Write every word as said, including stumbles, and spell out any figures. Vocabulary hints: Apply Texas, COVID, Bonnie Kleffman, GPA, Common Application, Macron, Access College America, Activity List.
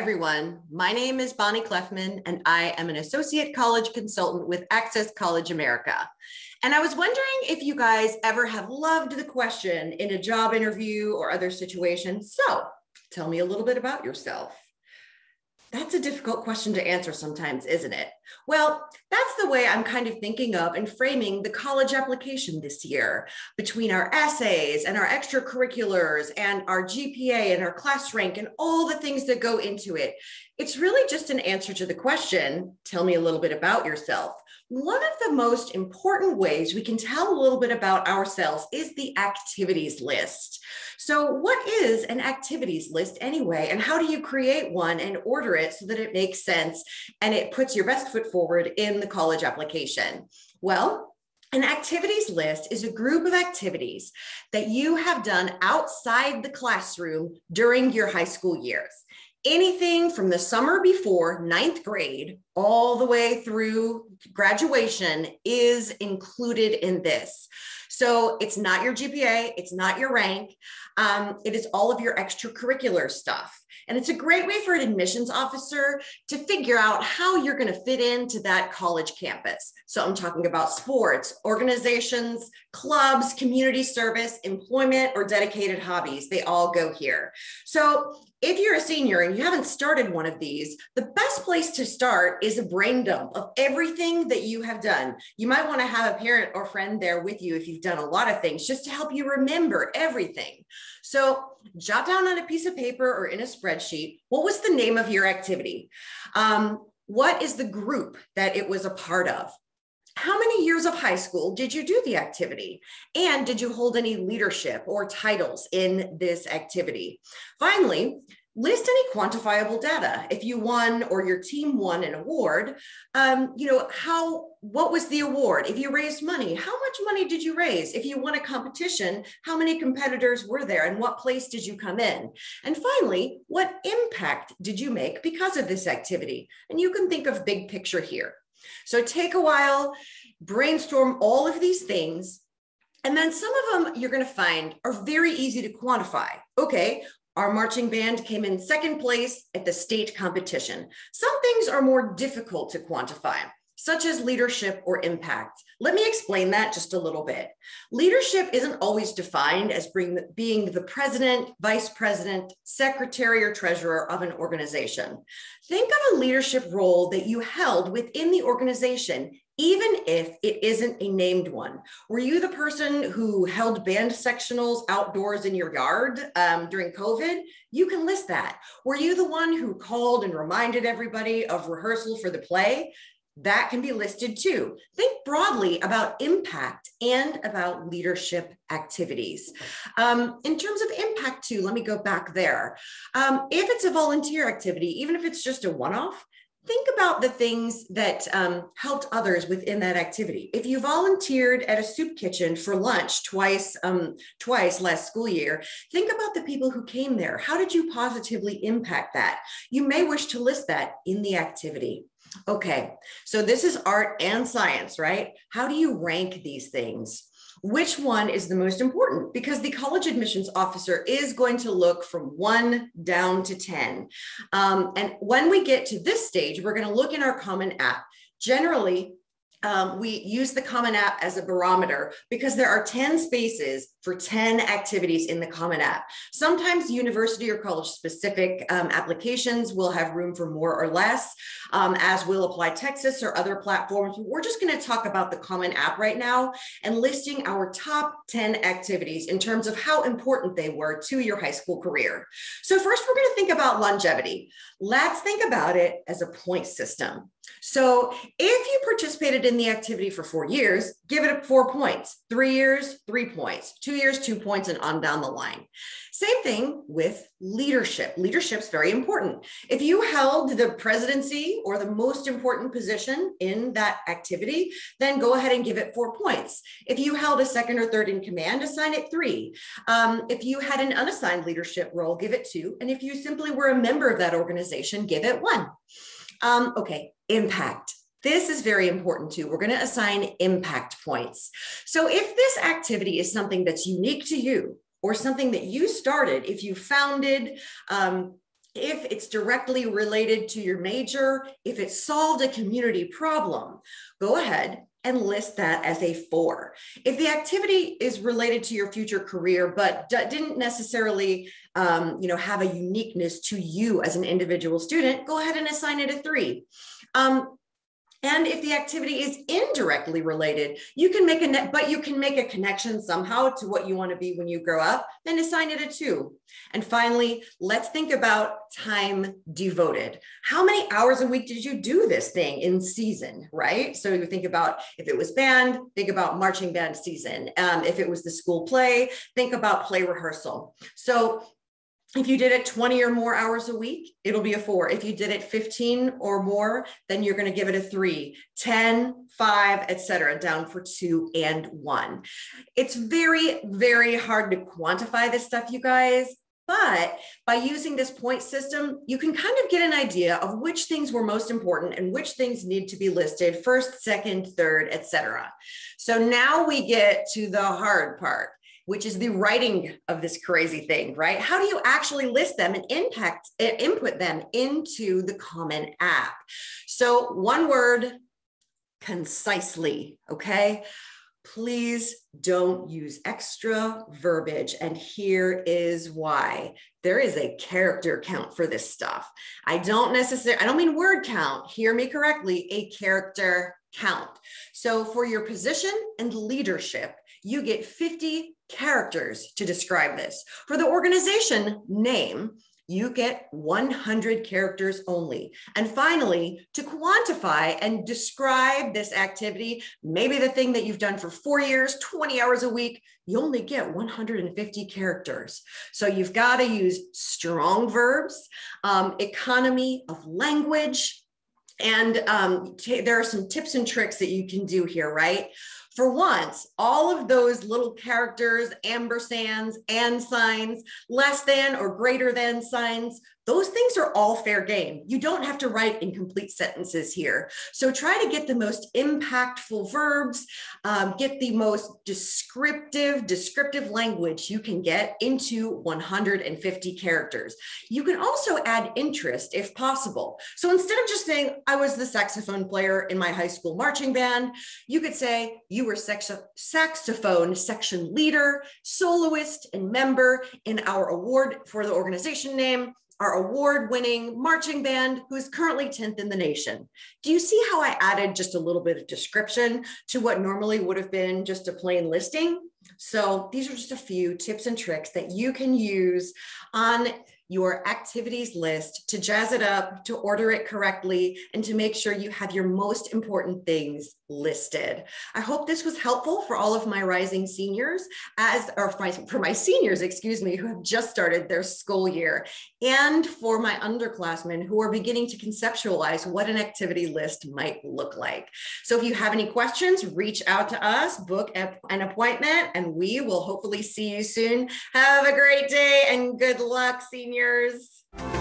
everyone. My name is Bonnie Kleffman, and I am an associate college consultant with Access College America. And I was wondering if you guys ever have loved the question in a job interview or other situation. So tell me a little bit about yourself. That's a difficult question to answer sometimes, isn't it? Well, that's the way I'm kind of thinking of and framing the college application this year. Between our essays and our extracurriculars and our G P A and our class rank and all the things that go into it, it's really just an answer to the question, tell me a little bit about yourself. One of the most important ways we can tell a little bit about ourselves is the activities list. So what is an activities list anyway, and how do you create one and order it so that it makes sense and it puts your best foot forward in the college application? Well, an activities list is a group of activities that you have done outside the classroom during your high school years. Anything from the summer before ninth grade all the way through graduation is included in this. So it's not your G P A, it's not your rank, um, it is all of your extracurricular stuff. And it's a great way for an admissions officer to figure out how you're going to fit into that college campus. So I'm talking about sports, organizations, clubs, community service, employment, or dedicated hobbies. They all go here. So if you're a senior and you haven't started one of these, the best place to start is a brain dump of everything that you have done. You might want to have a parent or friend there with you if you've done a lot of things, just to help you remember everything. So jot down on a piece of paper or in a spreadsheet, what was the name of your activity? Um, what is the group that it was a part of? How many years of high school did you do the activity? And did you hold any leadership or titles in this activity? Finally, list any quantifiable data. If you won or your team won an award, um, you know, how, what was the award? If you raised money, how much money did you raise? If you won a competition, how many competitors were there and what place did you come in? And finally, what impact did you make because of this activity? And you can think of big picture here. So take a while, brainstorm all of these things, and then some of them you're going to find are very easy to quantify. Okay, our marching band came in second place at the state competition. Some things are more difficult to quantify, such as leadership or impact. Let me explain that just a little bit. Leadership isn't always defined as being the president, vice president, secretary, or treasurer of an organization. Think of a leadership role that you held within the organization, even if it isn't a named one. Were you the person who held band sectionals outdoors in your yard um, during COVID? You can list that. Were you the one who called and reminded everybody of rehearsal for the play? That can be listed too. Think broadly about impact and about leadership activities. Um, in terms of impact too, let me go back there. Um, if it's a volunteer activity, even if it's just a one-off, think about the things that um, helped others within that activity. If you volunteered at a soup kitchen for lunch twice, um, twice last school year, think about the people who came there. How did you positively impact that? You may wish to list that in the activity. Okay, so this is art and science, right? How do you rank these things? Which one is the most important? Because the college admissions officer is going to look from one down to ten. Um, and when we get to this stage, we're going to look in our Common App. Generally, um, we use the Common App as a barometer because there are ten spaces for ten activities in the Common App. Sometimes university or college specific um, applications will have room for more or less, um, as will Apply Texas or other platforms. We're just gonna talk about the Common App right now and listing our top ten activities in terms of how important they were to your high school career. So first we're gonna think about longevity. Let's think about it as a point system. So if you participated in the activity for four years, give it four points, three years, three points, two Two years, two points, and on down the line. Same thing with leadership. Leadership's very important. If you held the presidency or the most important position in that activity, then go ahead and give it four points. If you held a second or third in command, assign it three. Um, if you had an unassigned leadership role, give it two. And if you simply were a member of that organization, give it one. Um, okay, impact. This is very important too. We're going to assign impact points. So if this activity is something that's unique to you or something that you started, if you founded, um, if it's directly related to your major, if it solved a community problem, go ahead and list that as a four. If the activity is related to your future career, but didn't necessarily um, you know, have a uniqueness to you as an individual student, go ahead and assign it a three. Um, And if the activity is indirectly related, you can make a net, but you can make a connection somehow to what you want to be when you grow up, then assign it a two. And finally, let's think about time devoted. How many hours a week did you do this thing in season, right? So you think about if it was band, think about marching band season. Um, if it was the school play, think about play rehearsal. So if you did it twenty or more hours a week, it'll be a four. If you did it fifteen or more, then you're going to give it a three, ten, five, et cetera, down for two and one. It's very, very hard to quantify this stuff, you guys. But by using this point system, you can kind of get an idea of which things were most important and which things need to be listed first, second, third, et cetera. So now we get to the hard part, which is the writing of this crazy thing, right? How do you actually list them and impact, input them into the Common App? So one word, concisely, okay? Please don't use extra verbiage. And here is why. There is a character count for this stuff. I don't necessarily, I don't mean word count, hear me correctly, a character count. So for your position and leadership, you get fifty characters to describe this. For the organization name, you get one hundred characters only. And finally, to quantify and describe this activity, maybe the thing that you've done for four years, twenty hours a week, you only get one hundred fifty characters. So you've got to use strong verbs, um, economy of language, and um, there are some tips and tricks that you can do here, right? For once, all of those little characters, ambersands, and signs, less than or greater than signs, those things are all fair game. You don't have to write incomplete sentences here. So try to get the most impactful verbs, um, get the most descriptive, descriptive language you can get into one hundred fifty characters. You can also add interest if possible. So instead of just saying, I was the saxophone player in my high school marching band, you could say, you were sax saxophone section leader, soloist, and member in our award for the organization name, our award-winning marching band who is currently tenth in the nation. Do you see how I added just a little bit of description to what normally would have been just a plain listing? So these are just a few tips and tricks that you can use on your activities list to jazz it up, to order it correctly, and to make sure you have your most important things listed. I hope this was helpful for all of my rising seniors, as or for my, for my seniors, excuse me, who have just started their school year, and for my underclassmen who are beginning to conceptualize what an activity list might look like. So if you have any questions, reach out to us, book an appointment, and we will hopefully see you soon. Have a great day and good luck, seniors. Years.